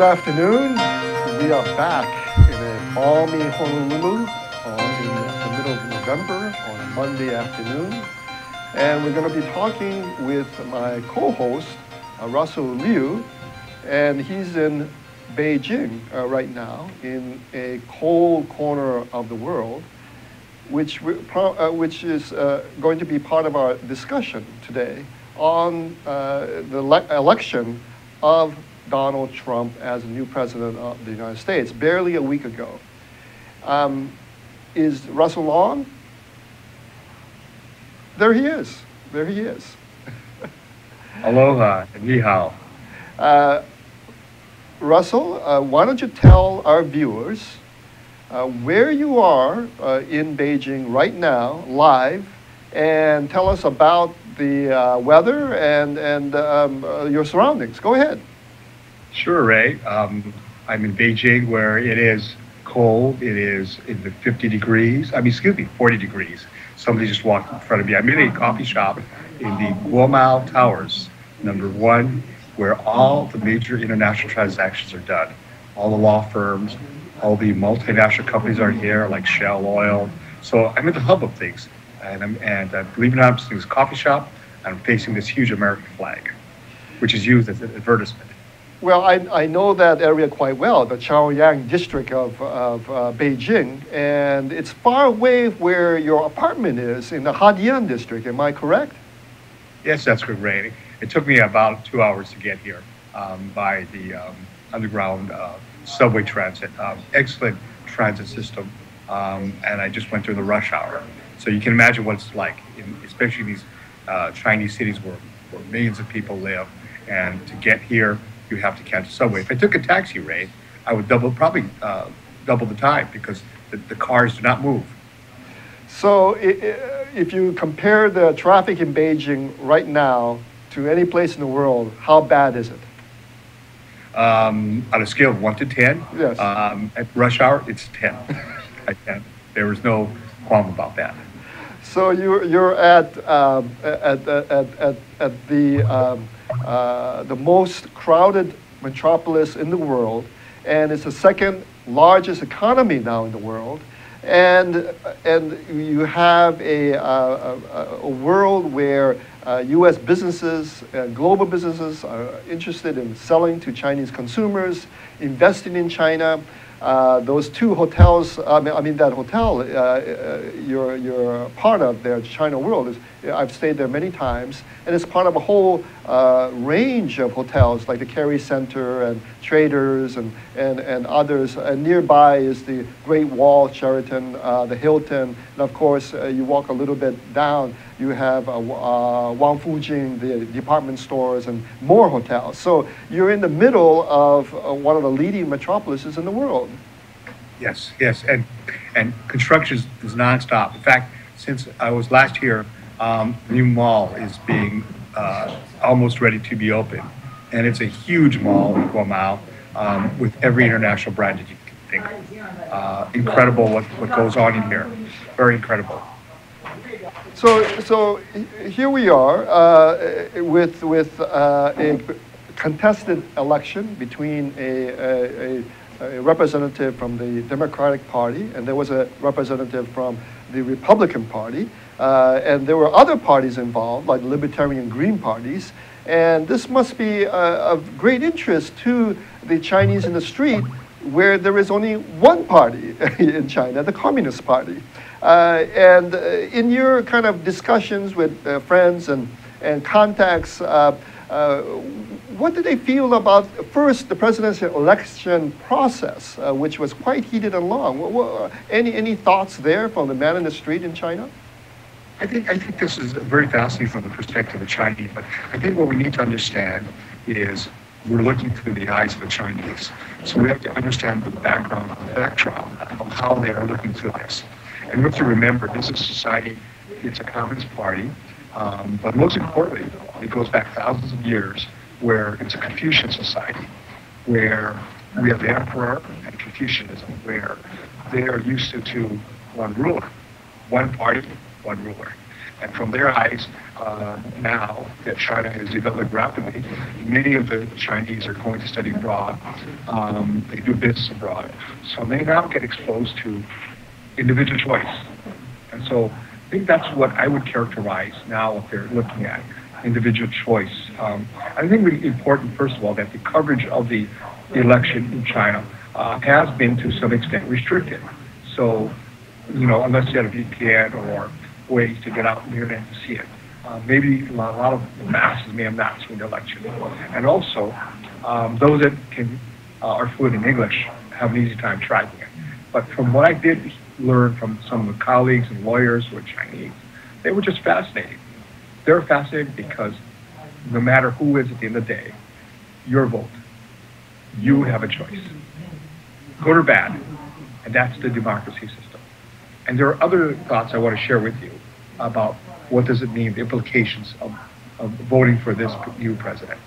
Good afternoon. We are back in a balmy Honolulu in the middle of November on a Monday afternoon. And we're going to be talking with my co-host, Russell Leu, and he's in Beijing right now in a cold corner of the world, which is going to be part of our discussion today on the election of Donald Trump as the new president of the United States, barely a week ago. Is Russell on? There he is. There he is. Aloha, ni hao. Russell, why don't you tell our viewers where you are in Beijing right now, live, and tell us about the weather and your surroundings. Go ahead. Sure, Ray. I'm in Beijing, where it is cold. It is in the 40 degrees. Somebody just walked in front of me. I'm in a coffee shop in the Guomao Towers, #1, where all the major international transactions are done. All the law firms, all the multinational companies are here, like Shell Oil. So I'm in the hub of things. And believe it or not, I'm sitting in this coffee shop, and I'm facing this huge American flag, which is used as an advertisement. Well, I know that area quite well, the Chaoyang District of Beijing, and it's far away where your apartment is in the Haidian District. Am I correct? Yes, that's correct, Ray. It took me about 2 hours to get here by the underground subway transit. Excellent transit system, and I just went through the rush hour. So you can imagine what it's like, especially in these Chinese cities where millions of people live, and to get here, you have to catch the subway. If I took a taxi, Ray, I would probably double the time because the cars do not move. So if you compare the traffic in Beijing right now to any place in the world, how bad is it? On a scale of 1 to 10, yes. At rush hour, it's 10. There was no qualm about that. So you're at the most crowded metropolis in the world, and it's the second largest economy now in the world, and you have a world where U.S. businesses, global businesses, are interested in selling to Chinese consumers, investing in China. Those two hotels, I mean that hotel you're part of, their China World, I've stayed there many times, and it's part of a whole range of hotels like the Kerry Center and Traders and others. And nearby is the Great Wall, Sheraton, the Hilton, and of course you walk a little bit down, you have Wangfujing, the department stores, and more hotels. So you're in the middle of one of the leading metropolises in the world. Yes, yes, and construction is nonstop. In fact, since I was last here, the new mall is being almost ready to be open, and it's a huge mall in Guomao with every international brand that you can think of. Incredible what goes on in here, very incredible. So here we are with a contested election between a representative from the Democratic Party, and there was a representative from the Republican Party, and there were other parties involved, like Libertarian Green parties, and this must be of great interest to the Chinese in the street, where there is only one party in China, the Communist Party. And in your kind of discussions with friends and contacts, what did they feel about, first, the presidential election process, which was quite heated and long? Any thoughts there from the man in the street in China? I think this is very fascinating from the perspective of Chinese, but I think what we need to understand is we're looking through the eyes of the Chinese. So we have to understand the background, the backdrop of how they are looking through this. And we have to remember, this is society, it's a Communist Party, but most importantly, it goes back thousands of years where it's a Confucian society, where we have the emperor and Confucianism, where they are used to one ruler, one party, one ruler. And from their eyes, now that China has developed rapidly, many of the Chinese are going to study abroad. They do business abroad. So they now get exposed to individual choice. And so I think that's what I would characterize now what they're looking at, individual choice. I think it's really important, first of all, that the coverage of the election in China has been to some extent restricted. So, you know, unless you had a VPN or ways to get out on the internet to see it. Maybe a lot of the masses may have not seen the election. And also, those that can are fluent in English have an easy time tracking it. But from what I did learn from some of the colleagues and lawyers who are Chinese, they were just fascinated. They were fascinated because no matter who wins at the end of the day, your vote, you have a choice, good or bad, and that's the democracy system. And there are other thoughts I want to share with you about what does it mean, the implications of voting for this new president.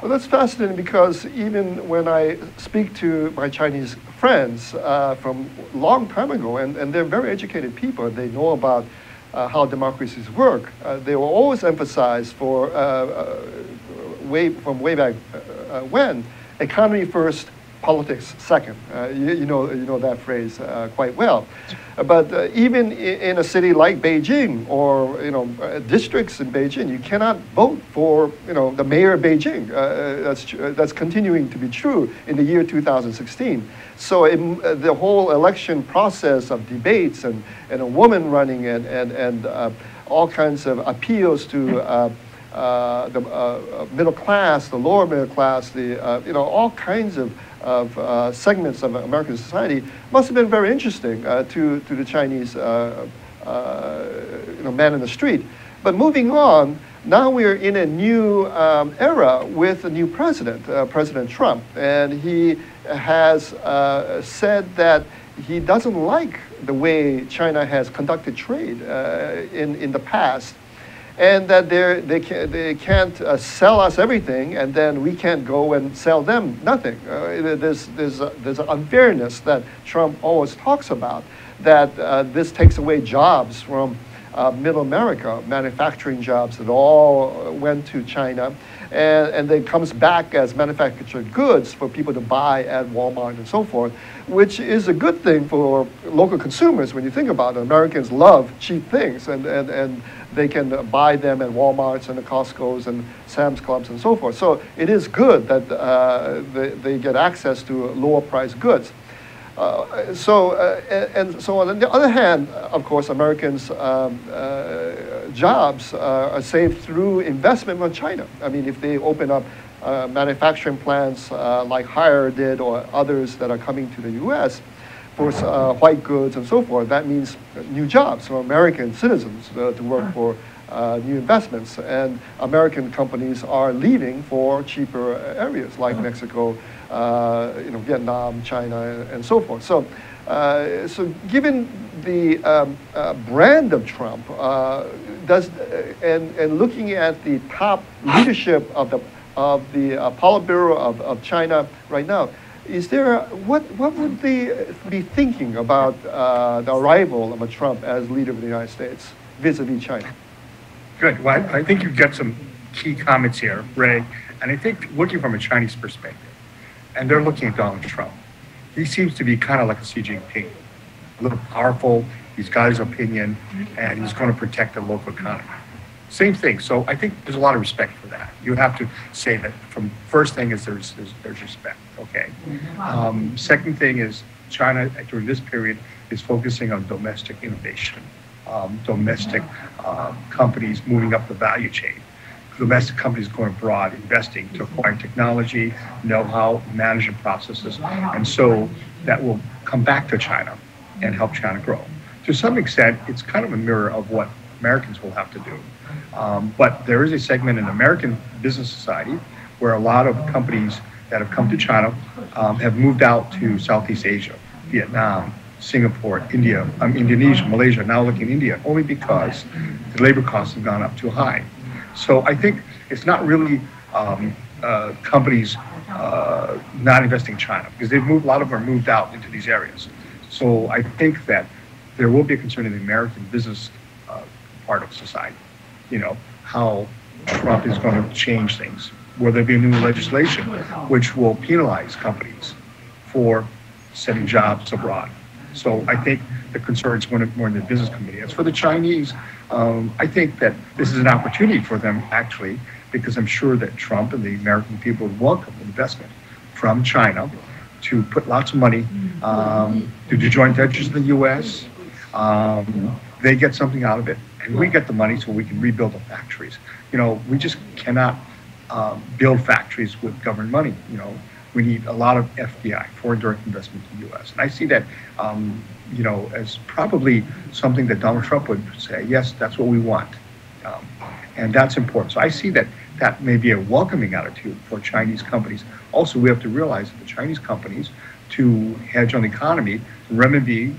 Well, that's fascinating because even when I speak to my Chinese friends from a long time ago, and they're very educated people, they know about how democracies work, they will always emphasize for way back when, economy first, politics second. You know that phrase quite well. But even in a city like Beijing, or you know districts in Beijing, you cannot vote for you know the mayor of Beijing. That's continuing to be true in the year 2016. So the whole election process of debates and a woman running and all kinds of appeals to. The middle class, the lower middle class, the you know all kinds of segments of American society must have been very interesting to the Chinese you know man in the street. But moving on, now we're in a new era with a new president, President Trump, and he has said that he doesn't like the way China has conducted trade in the past. And that they can't sell us everything, and then we can't go and sell them nothing. There's an unfairness that Trump always talks about, that this takes away jobs from middle America, manufacturing jobs that all went to China, and then comes back as manufactured goods for people to buy at Walmart and so forth, which is a good thing for local consumers when you think about it. Americans love cheap things, and they can buy them at Walmarts and the Costcos and Sam's Clubs and so forth. So it is good that they get access to lower priced goods. So on the other hand, of course, Americans' jobs are saved through investment from China. I mean, if they open up manufacturing plants like Haier did or others that are coming to the U.S. for white goods and so forth, that means new jobs for American citizens to work for new investments. And American companies are leaving for cheaper areas like Mexico, you know, Vietnam, China, and so forth. So, so given the brand of Trump, and looking at the top leadership of the Politburo of China right now, is there what would they be thinking about the arrival of a Trump as leader of the United States vis-a-vis China? Good. Well, I think you've got some key comments here, Ray, and I think looking from a Chinese perspective. And they're looking at Donald Trump. He seems to be kind of like a Xi Jinping, a little powerful. He's got his opinion, and he's going to protect the local economy. Same thing. So I think there's a lot of respect for that. You have to say that. From first thing is there's respect. Okay. Second thing is China during this period is focusing on domestic innovation, domestic companies moving up the value chain. Domestic companies going abroad, investing to acquire technology, know-how, management processes, and so that will come back to China and help China grow. To some extent, it's kind of a mirror of what Americans will have to do. But there is a segment in American business society where a lot of companies that have come to China have moved out to Southeast Asia, Vietnam, Singapore, India, Indonesia, Malaysia, now looking at India, only because the labor costs have gone up too high. So I think it's not really companies not investing in China, because they've moved, a lot of them are moved out into these areas. So I think that there will be a concern in the American business part of society, you know, how Trump is going to change things. Will there be new legislation which will penalize companies for sending jobs abroad? So I think the concerns went more in the business community. As for the Chinese, I think that this is an opportunity for them, actually, because I'm sure that Trump and the American people welcome investment from China to put lots of money to do joint ventures in the U.S. They get something out of it, and we get the money so we can rebuild the factories. You know, we just cannot build factories with government money, you know. We need a lot of FDI, foreign direct investment in the U.S. And I see that, you know, as probably something that Donald Trump would say, yes, that's what we want. And that's important. So I see that that may be a welcoming attitude for Chinese companies. Also, we have to realize that the Chinese companies, to hedge on the economy, renminbi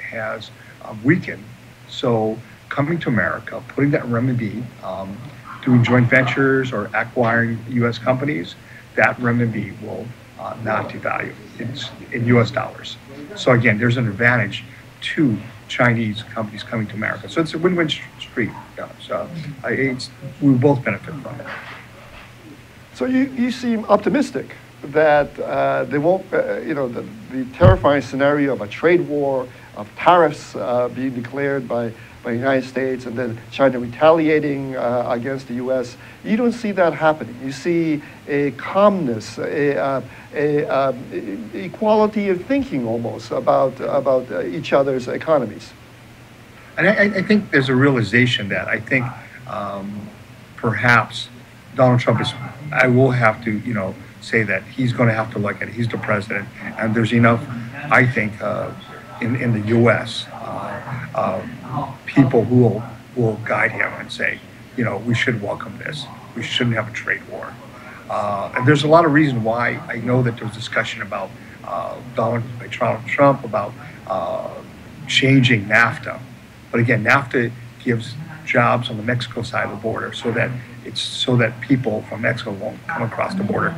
has weakened. So coming to America, putting that renminbi, doing joint ventures or acquiring U.S. companies, that renminbi will not devalue. It's in U.S. dollars. So again, there's an advantage to Chinese companies coming to America. So it's a win-win street. You know, so we both benefit from it. So you seem optimistic that they won't, you know, the terrifying scenario of a trade war, of tariffs being declared by the United States and then China retaliating against the U.S. You don't see that happening. You see a calmness, equality of thinking almost about each other's economies. And I think there's a realization that I think perhaps Donald Trump is, I will have to, you know, say that he's going to have to look at it. He's the president, and there's enough, I think, in the U.S., people who will guide him and say, you know, we should welcome this. We shouldn't have a trade war. And there's a lot of reason why. I know that there was discussion about Donald Trump about changing NAFTA. But again, NAFTA gives jobs on the Mexico side of the border so that it's so that people from Mexico won't come across the border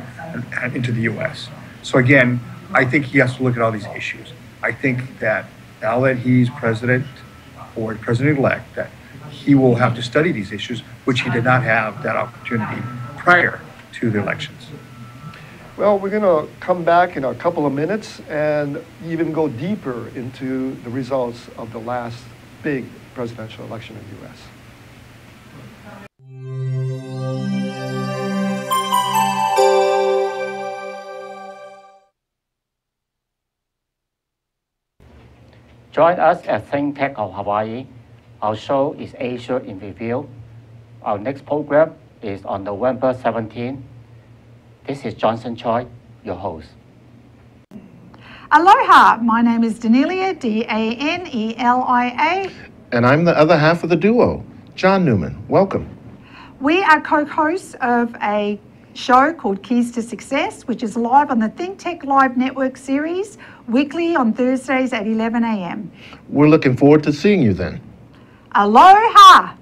and into the U.S. So again, I think he has to look at all these issues. I think that now that he's president, or president-elect, that he will have to study these issues, which he did not have that opportunity prior to the elections. Well, we're going to come back in a couple of minutes and even go deeper into the results of the last big presidential election in the U.S. Join us at ThinkTech of Hawaii. Our show is Asia in Review. Our next program is on November 17. This is Johnson Choi, your host. Aloha, my name is Danelia, D-A-N-E-L-I-A. And I'm the other half of the duo, John Newman. Welcome. We are co-hosts of a show called Keys to Success, which is live on the ThinkTech Live Network series, weekly on Thursdays at 11 a.m. We're looking forward to seeing you then. Aloha!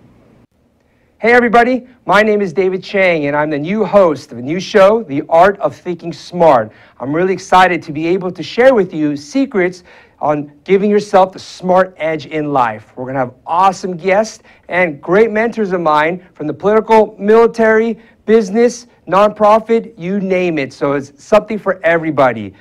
Hey everybody, my name is David Chang and I'm the new host of a new show, The Art of Thinking Smart. I'm really excited to be able to share with you secrets on giving yourself the smart edge in life. We're going to have awesome guests and great mentors of mine from the political, military, business, nonprofit, you name it. So it's something for everybody.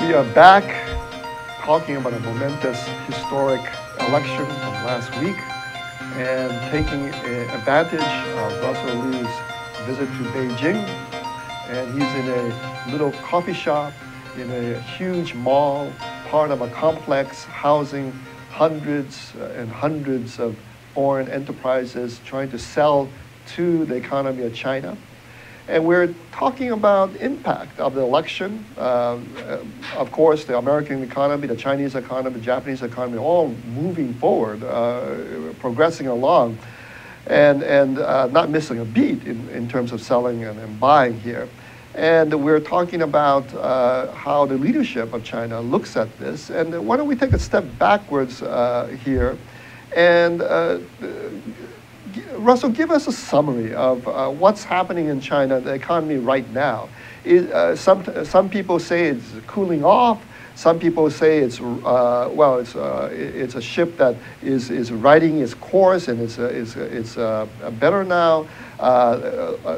We are back talking about a momentous historic election from last week and taking advantage of Russell Leu's visit to Beijing. And he's in a little coffee shop in a huge mall, part of a complex housing hundreds and hundreds of foreign enterprises trying to sell to the economy of China. And we're talking about impact of the election. Of course, the American economy, the Chinese economy, the Japanese economy, all moving forward, progressing along, and not missing a beat in terms of selling and buying here. And we're talking about how the leadership of China looks at this. And why don't we take a step backwards here and Russell, give us a summary of what's happening in China, the economy right now. Some people say it's cooling off. Some people say it's well, it's a ship that is riding its course and it's better now.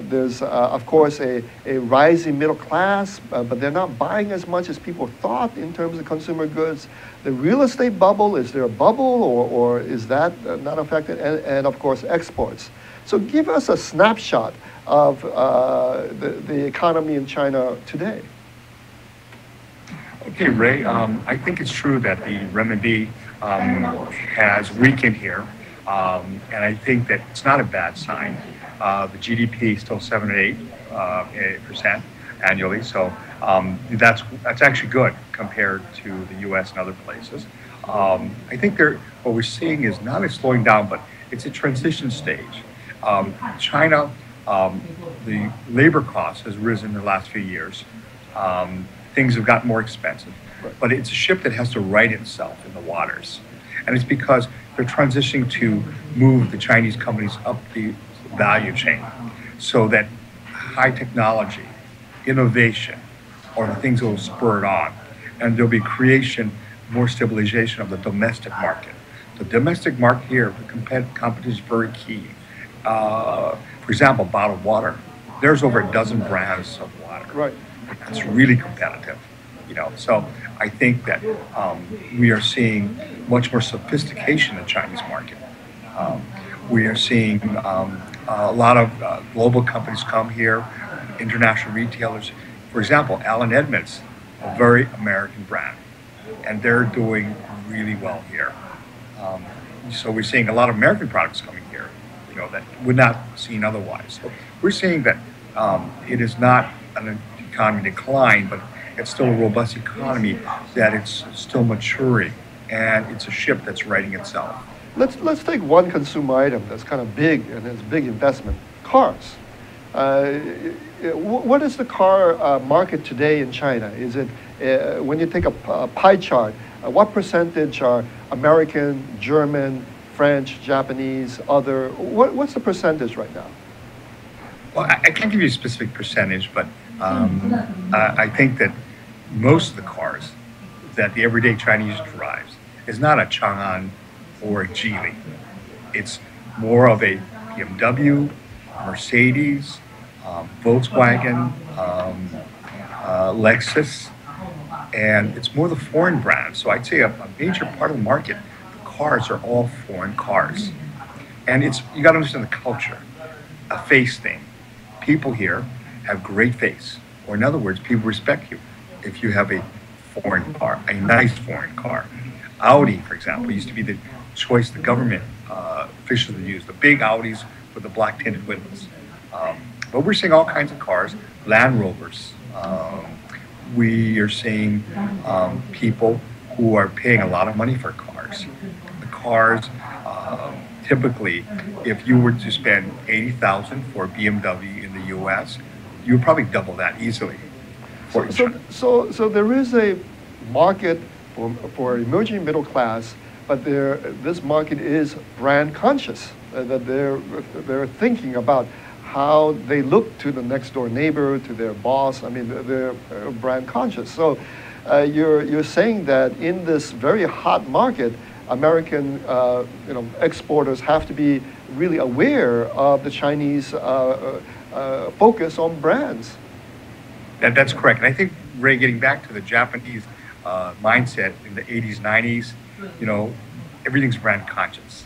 There's of course a rising middle class, but they're not buying as much as people thought in terms of consumer goods. The real estate bubble, is there a bubble or is that not affected? And of course exports. So give us a snapshot of the economy in China today. Okay, Ray, I think it's true that the renminbi has weakened here, and I think that it's not a bad sign. The GDP is still 7 or 8% annually, so that's actually good compared to the U.S. and other places. I think what we're seeing is not a slowing down, but it's a transition stage. China, the labor cost has risen in the last few years. Things have gotten more expensive, but it's a ship that has to right itself in the waters. And it's because they're transitioning to move the Chinese companies up the value chain so that high technology, innovation, are the things that will spur it on. And there'll be creation, more stabilization of the domestic market. The domestic market here, the competition is very key. For example, bottled water. There's over a dozen brands of water. Right. It's really competitive, you know. So I think that we are seeing much more sophistication in the Chinese market. We are seeing a lot of global companies come here, international retailers. For example, Allen Edmonds, a very American brand, and they're doing really well here. So we're seeing a lot of American products coming here, you know, that would not be seen otherwise. So we're seeing that it is not an economy decline, but it's still a robust economy, that it's still maturing, and it's a ship that's righting itself. Let's take one consumer item that's kind of big and it's big investment, cars. What is the car market today in China? Is it, when you take a pie chart, what percentage are American, German, French, Japanese, other? What's the percentage right now? Well, I can't give you a specific percentage, but I think that most of the cars that the everyday Chinese drives is not a Changan or a Geely. It's more of a BMW, Mercedes, Volkswagen, Lexus, and it's more the foreign brands. So I'd say a major part of the market, the cars are all foreign cars. And it's, you gotta understand the culture, a face thing. People here have great face, or in other words, people respect you if you have a foreign car, a nice foreign car. Audi, for example, used to be the choice the government officials used, the big Audis with the black tinted windows. But we're seeing all kinds of cars, Land Rovers. We are seeing people who are paying a lot of money for cars. The cars, typically, if you were to spend $80,000 for a BMW in the US, you probably double that easily. So there is a market for emerging middle class, but this market is brand conscious. That they're thinking about how they look to the next door neighbor, to their boss. I mean, they're brand conscious. So you're saying that in this very hot market, American exporters have to be really aware of the Chinese focus on brands. That's correct. And I think, Ray, getting back to the Japanese mindset in the 80s, 90s, you know, everything's brand conscious.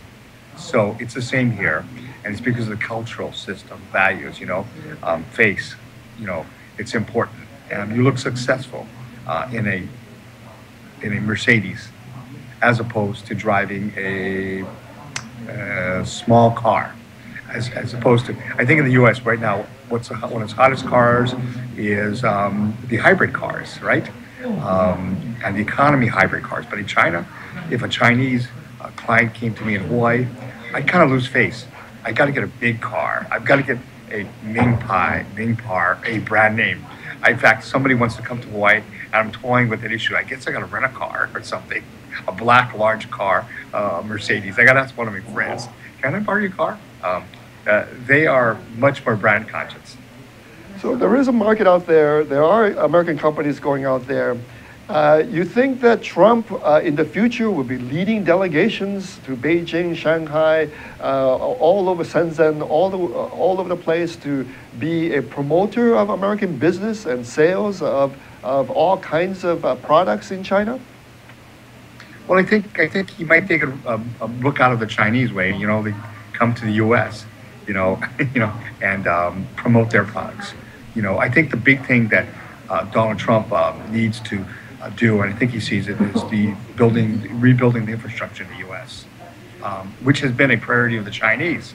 So it's the same here. And it's because of the cultural system, values, you know, face, you know, it's important. And you look successful in a Mercedes as opposed to driving a small car. As opposed to, I think in the U.S. right now, one of the hottest cars is the hybrid cars, right? And the economy hybrid cars. But in China, if a Chinese client came to me in Hawaii, I kind of lose face. I got to get a big car. I've got to get a Ming Par, a brand name. In fact, somebody wants to come to Hawaii, and I'm toying with an issue. I guess I got to rent a car or something. a black large car, Mercedes. I got asked one of my friends, can I borrow your car? They are much more brand conscious. So there is a market out there. There are American companies going out there. You think that Trump in the future will be leading delegations to Beijing, Shanghai, all over Shenzhen, all over the place to be a promoter of American business and sales of all kinds of products in China? Well, I think he might take a look out of the Chinese way. You know, they come to the U.S., and promote their products. You know, I think the big thing that Donald Trump needs to do, and I think he sees it, is the rebuilding the infrastructure in the U.S., which has been a priority of the Chinese.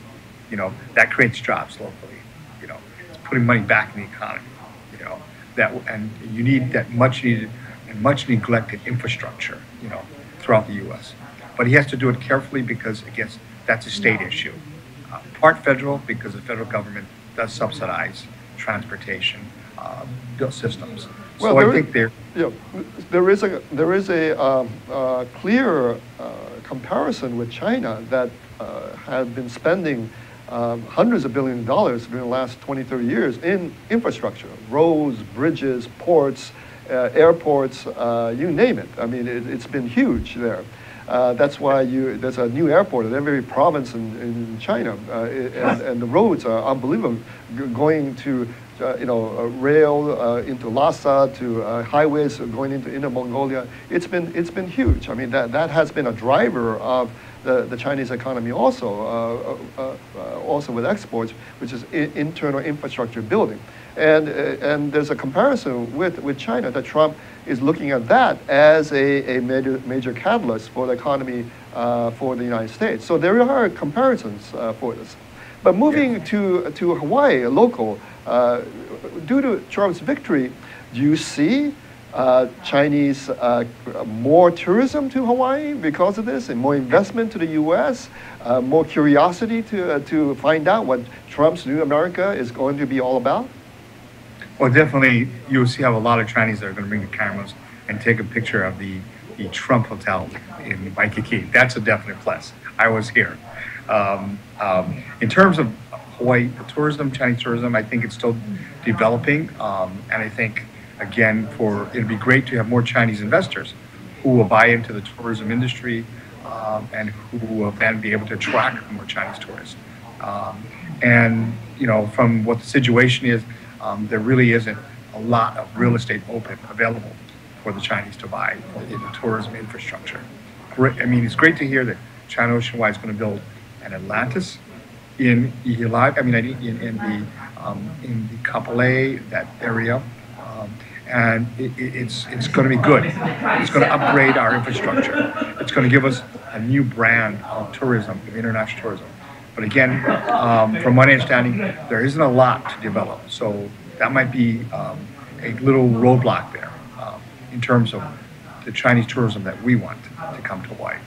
You know, that creates jobs locally. You know, it's putting money back in the economy. You know, and you need that much needed and much neglected infrastructure, you know, throughout the U.S. But he has to do it carefully because, again, that's a state issue, part federal because the federal government does subsidize transportation systems. Well, so I think there is a clear comparison with China that had been spending hundreds of billions of dollars during the last 20, 30 years in infrastructure, roads, bridges, ports, airports, you name it. I mean, it's been huge there. That's why there's a new airport in every province in China, and the roads are unbelievable, going to rail into Lhasa, to highways going into Inner Mongolia. It's been huge. I mean, that has been a driver of the Chinese economy also, also with exports, which is internal infrastructure building. And there's a comparison with China that Trump is looking at that as a major catalyst for the economy for the United States. So there are comparisons for this. But moving to Hawaii, local, due to Trump's victory, do you see Chinese more tourism to Hawaii because of this, and more investment to the U.S., more curiosity to find out what Trump's new America is going to be all about? Well, definitely, you'll see how a lot of Chinese are going to bring the cameras and take a picture of the Trump Hotel in Waikiki. That's a definite plus. I was here. In terms of Hawaii tourism, Chinese tourism, I think it's still developing, and I think, again, it'd be great to have more Chinese investors who will buy into the tourism industry and who will then be able to attract more Chinese tourists. And you know, from what the situation is, there really isn't a lot of real estate available for the Chinese to buy in the tourism infrastructure. I mean, it's great to hear that China OceanWide is going to build an Atlantis in Ihilai. I mean, in the Kapolei, that area. And it's going to be good. It's going to upgrade our infrastructure. It's going to give us a new brand of tourism, of international tourism. But again, from my understanding, there isn't a lot to develop. So that might be a little roadblock there in terms of the Chinese tourism that we want to come to Hawaii.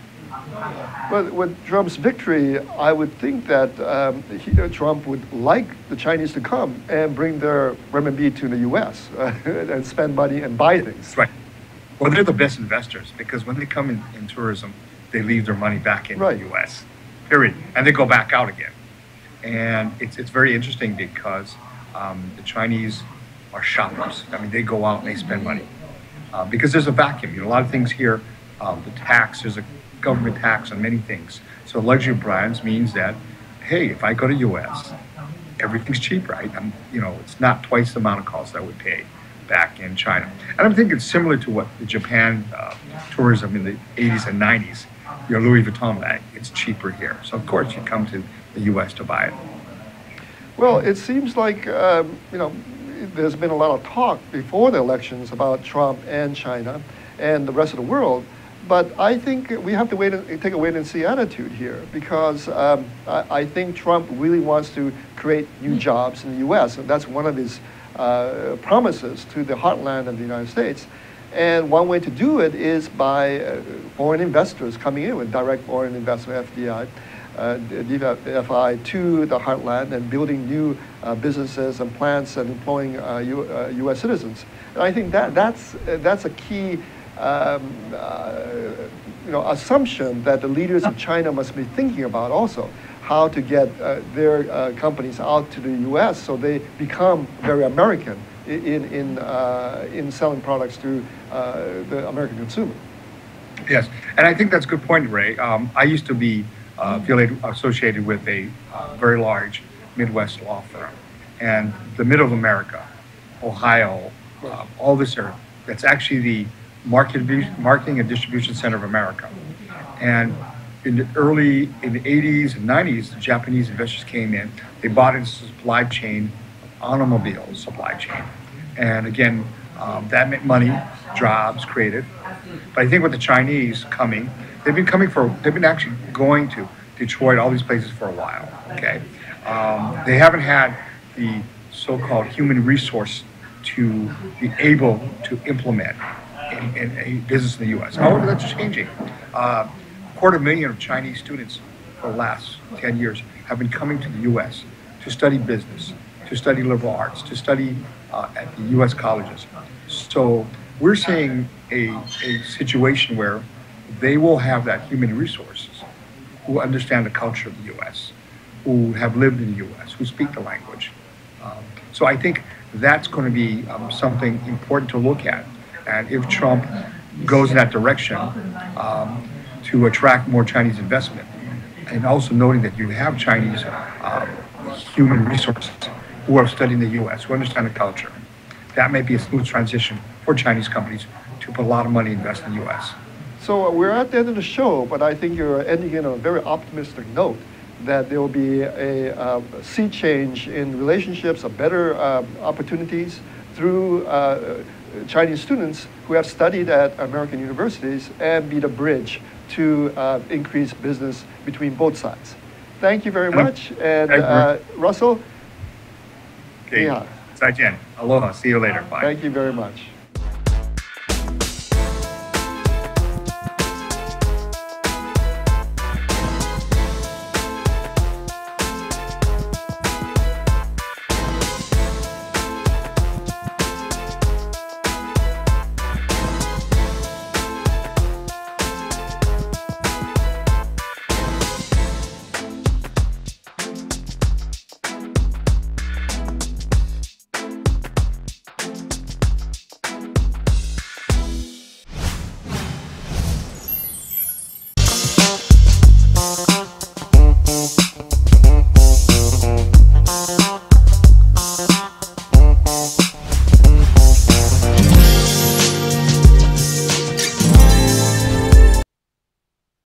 But with Trump's victory, I would think that Trump would like the Chinese to come and bring their renminbi to the U.S. And spend money and buy things. Right. Well, they're the best investors because when they come in tourism, they leave their money back in the U.S., period. And they go back out again. And it's very interesting because the Chinese are shoppers. I mean, they go out and they spend money because there's a vacuum. You know, a lot of things here, there's a government tax on many things. So luxury brands means that, hey, if I go to U.S., everything's cheap, right? It's not twice the amount of cost I would pay back in China. And I'm thinking it's similar to what the Japan tourism in the 80s and 90s, your Louis Vuitton bag, it's cheaper here. So of course you come to the U.S. to buy it. Well, it seems like, there's been a lot of talk before the elections about Trump and China and the rest of the world. But I think we have to take a wait-and-see attitude here because I think Trump really wants to create new jobs in the U.S. And that's one of his promises to the heartland of the United States. And one way to do it is by foreign investors coming in with direct foreign investment, FDI, DFI, to the heartland and building new businesses and plants and employing U.S. citizens. And I think that's a key assumption that the leaders of China must be thinking about also, how to get their companies out to the U.S. so they become very American in selling products to the American consumer. Yes, and I think that's a good point, Ray. I used to be associated with a very large Midwest law firm, and the middle of America, Ohio, all this area, that's actually the marketing and distribution center of America. And in the 80s and 90s, the Japanese investors came in, they bought into supply chain, automobile supply chain. And again, that meant money, jobs created. But I think with the Chinese coming, they've been actually going to Detroit, all these places for a while, okay? They haven't had the so-called human resource to be able to implement in a business in the U.S. However, that's changing. 250,000 of Chinese students for the last 10 years have been coming to the U.S. to study business, to study liberal arts, to study at the U.S. colleges. So we're seeing a situation where they will have that human resources who understand the culture of the U.S., who have lived in the U.S., who speak the language. So I think that's going to be something important to look at. And if Trump goes in that direction to attract more Chinese investment, and also noting that you have Chinese human resources who are studying the U.S., who understand the culture, that may be a smooth transition for Chinese companies to put a lot of money invest in the U.S. So we're at the end of the show, but I think you're ending it on a very optimistic note, that there will be a sea change in relationships, a better opportunities through Chinese students who have studied at American universities, and be the bridge to increase business between both sides. Thank you very much. And Russell. Okay. Yeah. Zaijian. Aloha. See you later. Bye. Thank you very much.